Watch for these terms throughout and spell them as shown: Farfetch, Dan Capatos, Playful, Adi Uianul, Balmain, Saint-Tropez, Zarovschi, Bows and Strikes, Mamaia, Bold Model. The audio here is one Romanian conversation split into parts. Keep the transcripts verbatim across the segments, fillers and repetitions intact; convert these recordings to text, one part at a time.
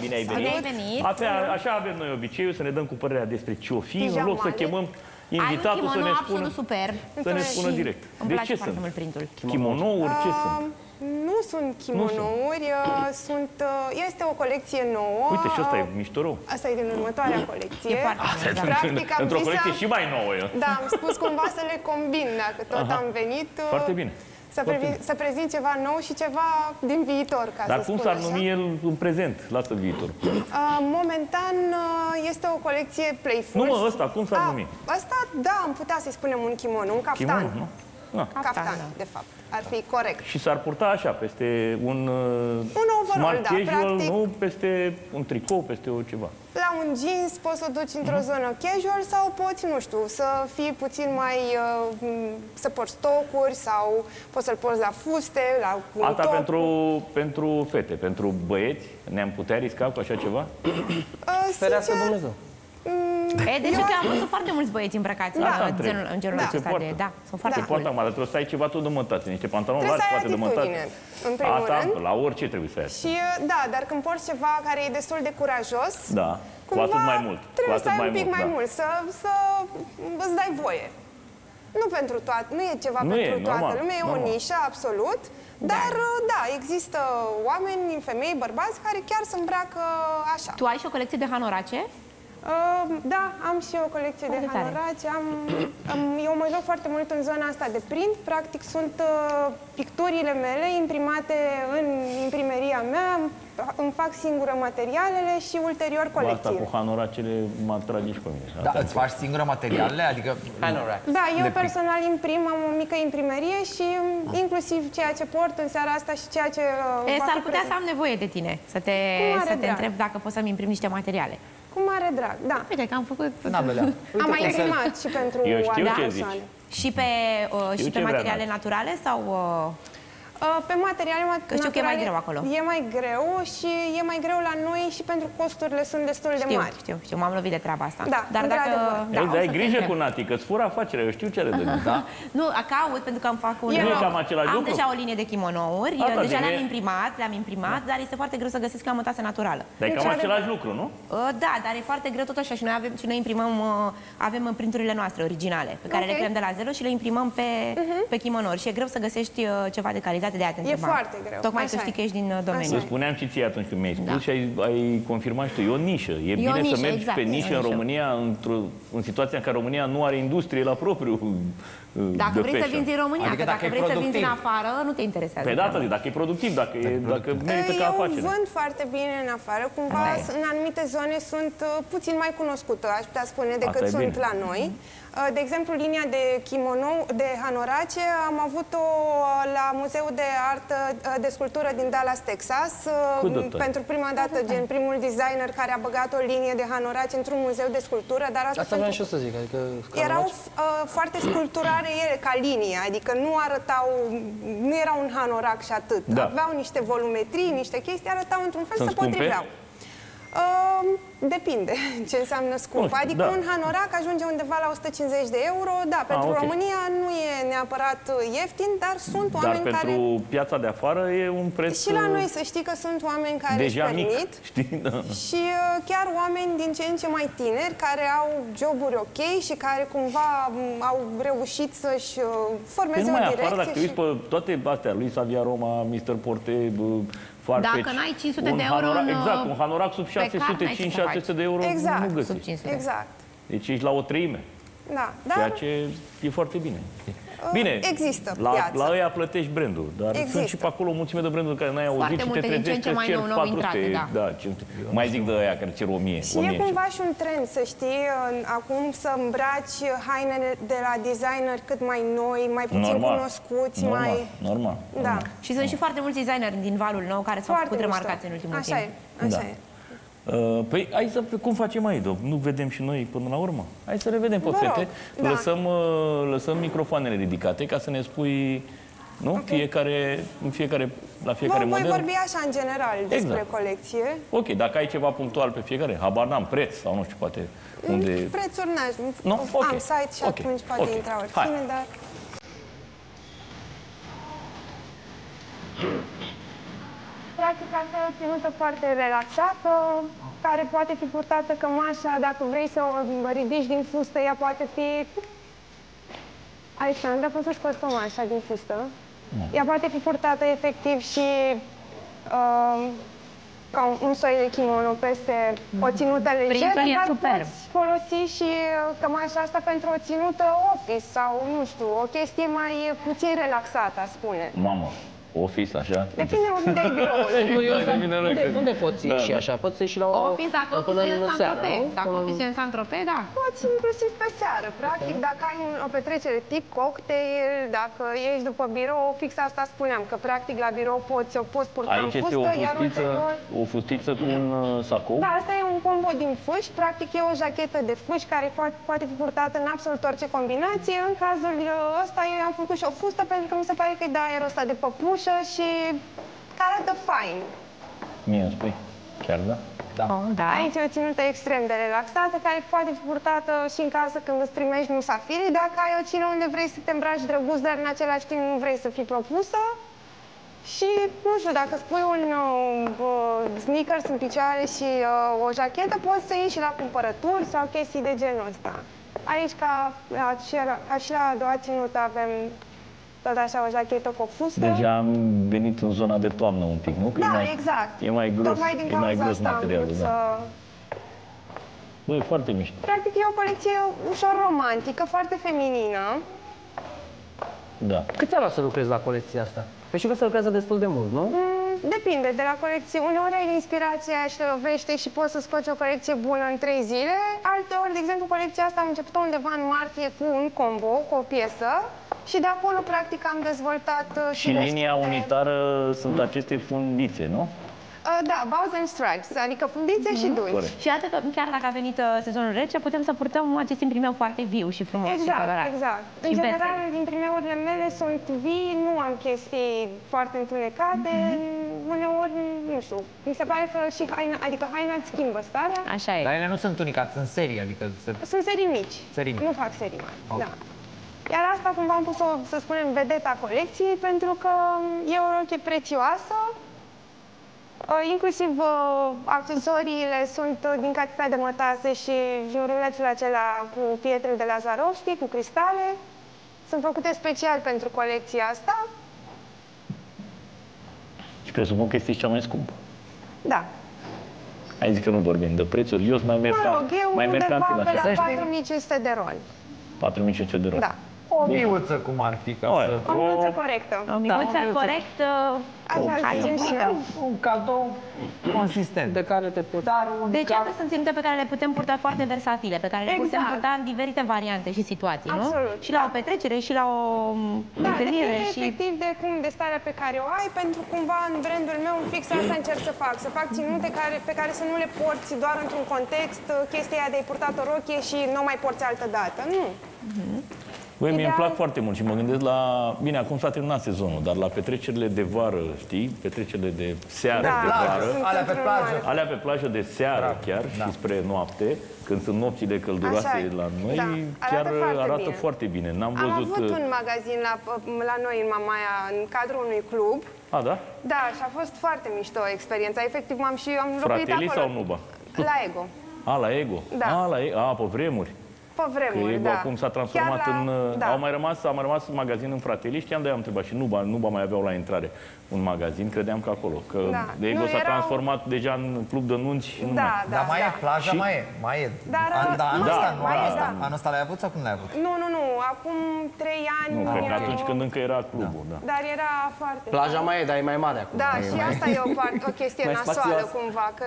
Bine ai venit. venit. Ape, așa avem noi obiceiul, să ne dăm cu părerea despre ce o fi, Pijamale. În loc să chemăm invitatul să ne spună, super. Să ne spună direct. De ce sunt? Chimonouri, ce sunt? Nu sunt chimonouri, sunt, este o colecție nouă. Uite, și ăsta e miștorou. Asta e din următoarea colecție. Într-o colecție și mai nouă. Da, am spus cumva să le combin, dacă tot am venit. Foarte bine. Să, previ, să prezint ceva nou și ceva din viitor, ca Dar să cum s-ar numi el în prezent? Lasă viitor. Uh, momentan uh, este o colecție Playful. Nu mă, ăsta, cum s-ar numi? Asta, da, am putea să-i spunem un kimono, un caftan. Kimono, nu? Da. Caftan, Caftan da. de fapt. Ar fi corect. Și s-ar purta așa, peste un, un overall, smart casual, da, nu peste un tricou, peste o ceva. La un jeans poți să o duci într-o mm-hmm. zonă casual sau poți, nu știu, să fii puțin mai... să porți tocuri sau poți să-l porți la fuste, la un Asta top. pentru, pentru fete, pentru băieți, ne-am putea risca cu așa ceva? Ferească Dumnezeu. E, deci eu am văzut foarte mulți băieți îmbrăcați da, în genul, în genul da. acesta se de... Da, sunt foarte da. Poartă, mare, trebuie să ai ceva tot dământat, niște pantaloni largi, poate dământat. Asta, la orice trebuie să ai. Și, da, dar când porți ceva care e destul de curajos, da. Cu atât mai mult. Trebuie să ai un pic mult, mai da. mult, să, să îți dai voie. Nu pentru toată, nu e ceva nu pentru e, toată normal, lumea, e normal. o nișă, absolut. Dar, da. da, există oameni, femei, bărbați, care chiar se îmbracă așa. Tu ai și o colecție de hanorace? Uh, da, am și o colecție Foarte de hanoraci. Am, am, eu mă joc foarte mult în zona asta de print. Practic sunt uh, picturile mele imprimate în imprimeria mea. Îmi fac singură materialele și ulterior colecție. Cu hanoracele mă atrage și pe mine. Da, îți faci singură materialele? Adică... Hanorac. Da, eu personal imprim, am o mică imprimerie și inclusiv ceea ce port în seara asta și ceea ce... S-ar putea să am nevoie de tine, să te, să te întreb dacă poți să-mi imprimi niște materiale. Cu mare drag, da. Uite că am făcut... Am mai imprimat și pentru oameni. Și pe, uh, și pe materiale naturale sau... Uh... Pe materiale naturale știu că e mai greu acolo. E mai greu și e mai greu la noi și pentru costurile sunt destul știu, de mari. Știu, știu, m-am lovit de treaba asta. Da, dar dacă... Da, ei, dar ai grijă cu Nati, că-ți fură afacerea, eu știu ce are de gând. Da? Nu, caut, pentru că am fac un... Eu cam același lucru. Am deja o linie de chimonouri, eu deja le-am imprimat, le-am imprimat, da. dar este foarte greu să găsesc o mătase naturală. Dar e cam același lucru, nu? Da, dar e foarte greu tot așa și noi avem, și noi imprimăm, avem printurile noastre originale, pe care le creăm de la zero și le imprimăm pe chimonouri și e greu să găsești ceva de calitate. De a e foarte greu. Tocmai să știi că ești din domeniu. Îți spuneam și ție atunci când mi-ai spus da. și ai, ai confirmat și tu. E o nișă. E, e bine nișă, să mergi exact, pe nișă în nișă. România, în situația în care România nu are industrie la propriu. Dacă vrei să vinzi în România, adică că dacă, dacă vrei să vinzi în afară, nu te interesează. Pe data de, dacă e productiv, dacă, e, dacă merită ca afacere. Eu vând foarte bine în afară, cumva în anumite zone sunt puțin mai cunoscută, aș putea spune, decât sunt la noi. De exemplu, linia de kimono, de hanorace, am avut-o la Muzeul de Artă de Sculptură din Dallas, Texas. Pentru prima dată, Cudută. gen primul designer care a băgat o linie de hanorace într-un muzeu de sculptură. Dar asta asta vreau și eu să zic. Adică, erau uh, foarte sculpturare ele, ca linie, adică nu arătau, nu era un hanorac și atât. Da. Aveau niște volumetrii, niște chestii, arătau într-un fel, Sunt se scumpe? potriveau. Uh, depinde ce înseamnă scump. Știu, adică da. un hanorac ajunge undeva la o sută cincizeci de euro. Da, pentru ah, okay. România nu e neapărat ieftin, dar sunt dar oameni care... Dar pentru piața de afară e un preț... Și la noi să știi că sunt oameni care deja își permit. Mic, știi? Da. Și chiar oameni din ce în ce mai tineri, care au joburi ok și care cumva au reușit să-și formeze o direcție. Afară, dacă și... uiți pe toate astea, lui Savia Roma, mister Porte... Farfetch. Dacă n-ai cinci sute de euro hanorac, în... Exact, un hanorac sub șase sute, cinci sute, șase sute de euro exact, nu găsești. Exact. Deci ești la o treime. Da. Dar... Ceea ce e foarte bine. Bine, există la, la ăia plătești brandul, dar există. sunt și pe acolo o mulțime de branduri care n-ai auzit și te trezești că cer patru sute, da. Da, mai zic de ăia care cer o mie. Și e cumva și un trend, să știi, acum să îmbraci hainele de la designer cât mai noi, mai puțin normal. cunoscuți, normal. mai... Normal, normal. Da. Și normal. sunt și foarte mulți designeri din valul nou care s-au făcut remarcați în ultimul așa timp. Așa e, așa da. e. Păi, hai să... Cum facem aici? Nu vedem și noi până la urmă? Hai să revedem pe fete. Da. Lăsăm, lăsăm microfoanele ridicate ca să ne spui... Nu? Okay. Fiecare, fiecare, la fiecare model. Voi vorbi așa în general despre exact. colecție. Ok, dacă ai ceva punctual pe fiecare, habar n-am, preț sau nu știu, poate unde... Prețuri n-am. Okay. Am site și okay. atunci poate okay. intra oricine, dar... Practic, carte ținută foarte relaxată, care poate fi purtată cămașa, dacă vrei să o ridici din fustă, ea poate fi... Alexandra, poți să-și păzi cămașa din fustă. Da. Ea poate fi purtată efectiv și uh, ca un, un soi de kimono peste o ținută lejeră, dar poți folosi și cămașa asta pentru o ținută office sau, nu știu, o chestie mai puțin relaxată, a spune. Mamă! Office, așa? Depinde unde ai biroul. Unde poți ieși așa? Poți ieși la o... Office, dacă ofici e în Saint-Tropez. Dacă ofici e în Saint-Tropez, da. Poți inclusiv pe seară, practic, dacă ai o petrecere tip cocktail, dacă ești după birou, fix asta spuneam, că practic la birou poți, o poți purta în fustă, iar ulterior... o fustiță cu un sacou? Da, asta e un combo din fâși, practic e o jachetă de fâși care poate fi purtată în absolut orice combinație. În cazul ăsta eu am făcut și o fustă pentru că mi se pare că e de aerul ăsta de păpuș și care arată fain. Mie îmi spui? Chiar da? Da. Oh, da. Aici e o ținută extrem de relaxată, care poate fi purtată și în casă când îți primești musafirii. Dacă ai o cină unde vrei să te îmbraci drăguț, dar în același timp nu vrei să fii propusă. Și, nu știu, dacă spui un uh, sneakers în picioare și uh, o jachetă, poți să ieși și la cumpărături sau chestii de genul ăsta. Aici, ca, ca și la a doua ținută, avem... tot așa o jachetă cu o fustă. Deja am venit în zona de toamnă un pic, nu? Că da, e mai, exact. E mai gros, tocmai din cauza e mai gros asta materialul, am vrut să... Băi, foarte mișto. Practic e o colecție ușor romantică, foarte feminină. Da. Câți ani să lucrezi la colecția asta? Păi știu că se lucrează destul de mult, nu? Mm, depinde de la colecție. Uneori ai inspirația și te lovește și poți să-ți faci o colecție bună în trei zile. Alteori, de exemplu, colecția asta am început undeva în martie cu un combo, cu o piesă. Și de acolo, practic, am dezvoltat... Uh, și linia de... unitară sunt aceste fundițe, nu? Uh, da, Bows and Strikes, adică fundițe mm-hmm. și dulci. Corect. Și iată că, chiar dacă a venit uh, sezonul rece, putem să purtăm acest imprimeu foarte viu și frumos. Exact, și exact. Și în general, imprimeurile mele sunt vii, nu am chestii foarte întunecate. Mm-hmm. Uneori, nu știu, mi se pare că și haina, adică haina îți schimbă starea. Așa e. Dar ele nu sunt tunicate, sunt serii, adică... Se... Sunt serii mici. Serii mici. Nu fac serii mari, okay. Da. Iar asta cumva am pus-o, să spunem, vedeta colecției, pentru că e o rochie prețioasă, inclusiv accesoriile sunt din catifea de mătase și jurulețul acela cu pietre de la Zarovschi, cu cristale. Sunt făcute special pentru colecția asta. Și presupun că este cea mai scumpă. Da. Ai zis că nu vorbim de prețuri, eu mai merg la patru mii cinci sute de roli. patru mii cinci sute de euro. Da. O miuță cum ar fi ca o, să... O miuță corectă. O miuță da, corectă. Așa, un cadou consistent. De care te poți... Deci ca... astea sunt ținute pe care le putem purta foarte versatile, pe care le exact. Putem purta în diverse variante și situații, absolut, nu? Și da. La o petrecere, și la o da, întâlnire, și... efectiv de, cum, de starea pe care o ai, pentru cumva în brandul meu fix asta încerc să fac. Să fac ținute care, pe care să nu le porți doar într-un context, chestia de a-i purtat o rochie și nu mai porți altă dată. Nu. Mm-hmm. Băi, mie îmi plac foarte mult și mă gândesc la... Bine, acum s-a terminat sezonul, dar la petrecerile de vară, știi? Petrecerile de seară, da, de vară. Alea pe plajă. Alea pe plajă de seară, da, chiar, da. Și spre noapte, când sunt nopțile călduroase la noi, da, chiar arată foarte arată bine. Foarte bine. N-am văzut... Am avut un magazin la, la noi, în Mamaia, în cadrul unui club. A, da? Da, și a fost foarte mișto experiența. Efectiv, m-am și eu am locuit acolo. Fratelii sau Nuba? La Ego. A, la Ego? Da. A, la Ego. A, pe vremuri. Pe vremuri, că Ego da. Acum s-a transformat la... în... Da. Au mai rămas, a mai rămas un magazin în Fratelii, știam, de-aia am întrebat și Nuba, Nuba mai aveau la intrare un magazin, credeam că acolo, că da. De Ego s-a erau... transformat deja în club de nunți, da, nu mai. Da, dar mai da. E plaja, și... mai e, mai e. Dar anul da, da, ăsta, nu, da. Anul ăsta l-ai avut sau cum l-ai avut? Nu, nu, nu, acum trei ani... Nu, cred că atunci când încă era clubul, da. Da. Dar era foarte... Plaja mai e, dar e mai mare acum. Da, și asta e o chestie nasoală cumva, că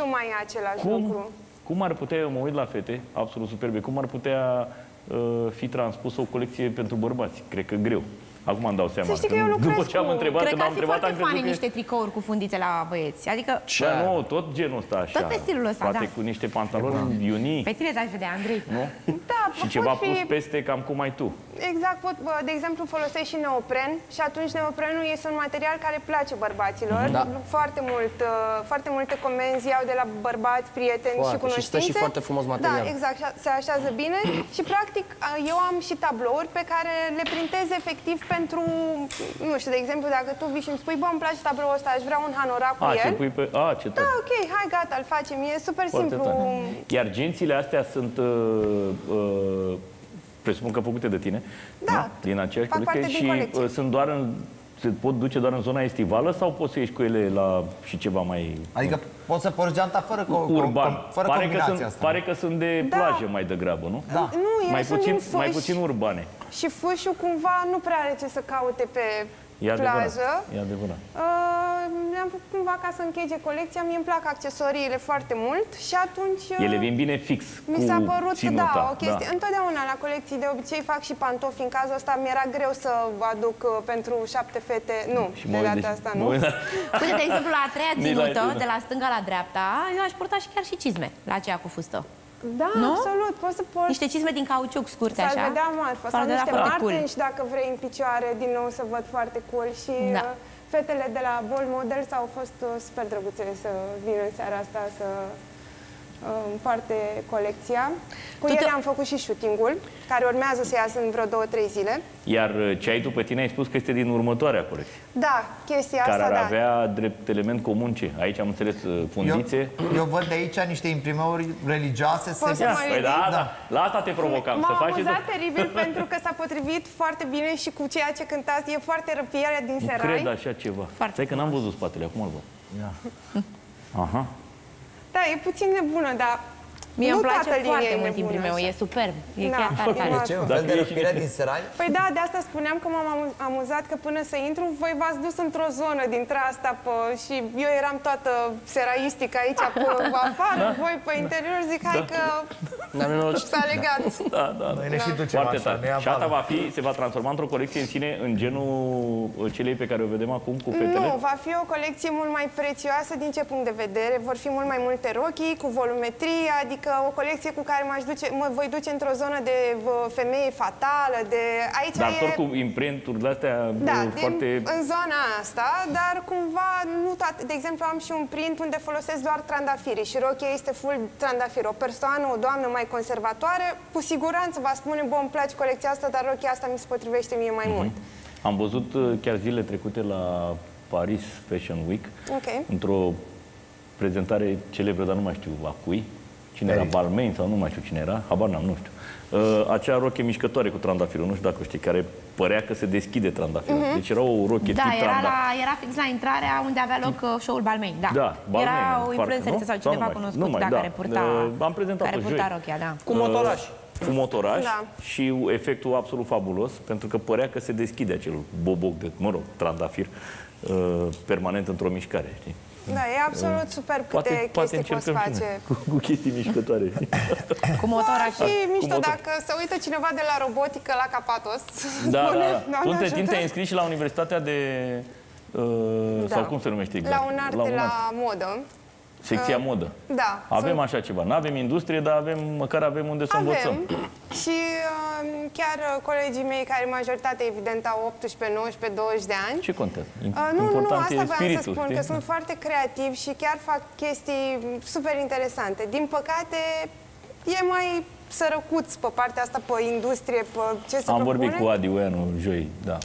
nu mai e același lucru. Cum ar putea, eu mă uit la fete, absolut superbe, cum ar putea uh, fi transpusă o colecție pentru bărbați? Cred că greu. Acum îmi dau seama. Să știi că eu lucrez după ce am întrebat, cred că am întrebat, am crezut că... niște tricouri cu fundițe la băieți. Adică... Da, da. Nu, tot genul ăsta așa. Tot pe stilul ăsta, poate da. Cu niște pantaloni, da. Iunii. Pe tine ți-aș vedea, Andrei. Nu? Da, Da, și ceva fi... pus peste, cam cum ai tu. Exact, pot, de exemplu, folosești și neopren și atunci neoprenul este un material care place bărbaților. Da. Foarte, mult, foarte multe comenzi iau de la bărbați, prieteni foarte, și cunoștințe. Și stă și foarte frumos material. Da, exact, se așează bine și practic eu am și tablouri pe care le printez efectiv pentru, nu știu, de exemplu, dacă tu vii și îmi spui, bă, îmi place tabloul ăsta, aș vrea un hanorac cu el. Pui pe... A, ce da, ok, hai, gata, îl facem, e super foarte simplu. Tari. Iar gențile astea sunt... Uh, uh, presupun că făcute de tine, da, da? Din aceeași colecție și colecție. Sunt doar în, se pot duce doar în zona estivală sau poți să ieși cu ele la și ceva mai... Adică poți să porți geanta fără, co urban. fără pare combinația că sunt, asta. Pare că sunt de da. plajă mai degrabă, nu? Da. Nu, mai, puțin, mai puțin urbane. Și fâșul cumva nu prea are ce să caute pe... E adevărat, e adevărat. Ne-am făcut cumva ca să încheie colecția. Mie îmi plac accesoriile foarte mult și atunci... Ele vin bine fix cu mi s-a părut, ținuta, da, o chestie. Da. Întotdeauna la colecții de obicei fac și pantofi. În cazul ăsta mi-era greu să aduc pentru șapte fete. Nu, și de data asta nu. Uite, de exemplu, la a treia ținută, de la stânga la dreapta, eu aș purta și chiar și cizme la aceea cu fustă. Da, nu? Absolut, poți să porți... Niște cizme din cauciuc scurte, așa. S-ar vedea marfa, sau niște martini și dacă vrei în picioare, din nou să văd foarte cool. Și da. uh, fetele de la Bold Model s-au fost uh, super drăguțe să vină în seara asta să uh, împarte colecția. Cu Tot ele am făcut și shooting-ul, care urmează să iasă în vreo două-trei zile. Iar ce ai tu pe tine, ai spus că este din următoarea colecție. Da, chestia care asta, Care ar da. avea drept element comun ce? Aici am înțeles fundițe. Eu, eu văd de aici niște imprimeuri religioase. Să se... păi da, da. La asta te provocam. M-a amuzat de... teribil pentru că s-a potrivit foarte bine și cu ceea ce cântați. E foarte răpirea din nu Serai. Nu cred așa ceva. Stai că n-am văzut spatele, acum îl văd. Da. Aha. Da, e puțin nebună, dar... Mie îmi place foarte mult timpul meu, e superb. E da. chiar tare. De ce? Un fel de răpire din Serai? Păi da, de asta spuneam că m-am amuzat că până să intru, voi v-ați dus într-o zonă dintre asta pe, și eu eram toată seraistică aici, pe afară, da? Voi pe interior, zic, hai da. că s-a legat. Da, da, da. Ne și ducem foarte așa. Tare. Și asta va fi, se va transforma într-o colecție în sine, în genul celei pe care o vedem acum cu fetele? Nu, va fi o colecție mult mai prețioasă din ce punct de vedere. Vor fi mult mai multe rochii, cu volumetrie, adică o colecție cu care m-aș duce, mă voi duce într-o zonă de femeie fatală, de aici. Dar tot e... cu imprinturi de astea da, foarte... din, în zona asta, dar cumva nu toate. De exemplu, am și un print unde folosesc doar trandafiri și rochia este full trandafiri. O persoană, o doamnă mai conservatoare, cu siguranță va spune, bă, îmi place colecția asta, dar rochia asta mi se potrivește mie mai mm-hmm. mult. Am văzut chiar zilele trecute la Paris Fashion Week, okay. într-o prezentare celebră, dar nu mai știu a cui, cine era, Balmain sau nu mai știu cine era, habar n-am, nu știu. Uh, acea roche mișcătoare cu trandafirul, nu știu dacă o știi, care părea că se deschide trandafirul. Uh-huh. Deci era o roche da, tip trandafir. Da, era fix la intrarea unde avea loc show-ul Balmain, da. da Balmain, era o influențăriță sau cineva sau cunoscut, numai, da, da, care purta, uh, am prezentat care purta rochia, da. Cu motoraș. Uh, cu motoraș da. și efectul absolut fabulos, pentru că părea că se deschide acel boboc de, mă rog, trandafir, uh, permanent într-o mișcare, știi? Da, e absolut super câte poate, chestii poți face. Cu, cu chestii mișcătoare. Cu motora și mișto, motor. Dacă se uită cineva de la robotică la Capatos. Da, spune, da. Tu între timp te-ai înscris și la Universitatea de... Uh, da. Sau cum se numește exact? La un art, la, un art. la modă. Secția modă. Da. Avem sunt... așa ceva. Nu avem industrie, dar avem, măcar avem unde să avem. învățăm. Și uh, chiar colegii mei, care majoritate, evident, au optsprezece, nouăsprezece, douăzeci de ani. Ce contează? Uh, nu, Important nu, asta vreau să spun, știi? Că sunt foarte creativi și chiar fac chestii super interesante. Din păcate, e mai sărăcuț pe partea asta, pe industrie, pe ce se Am propune. vorbit cu Adi Uianul joi, da.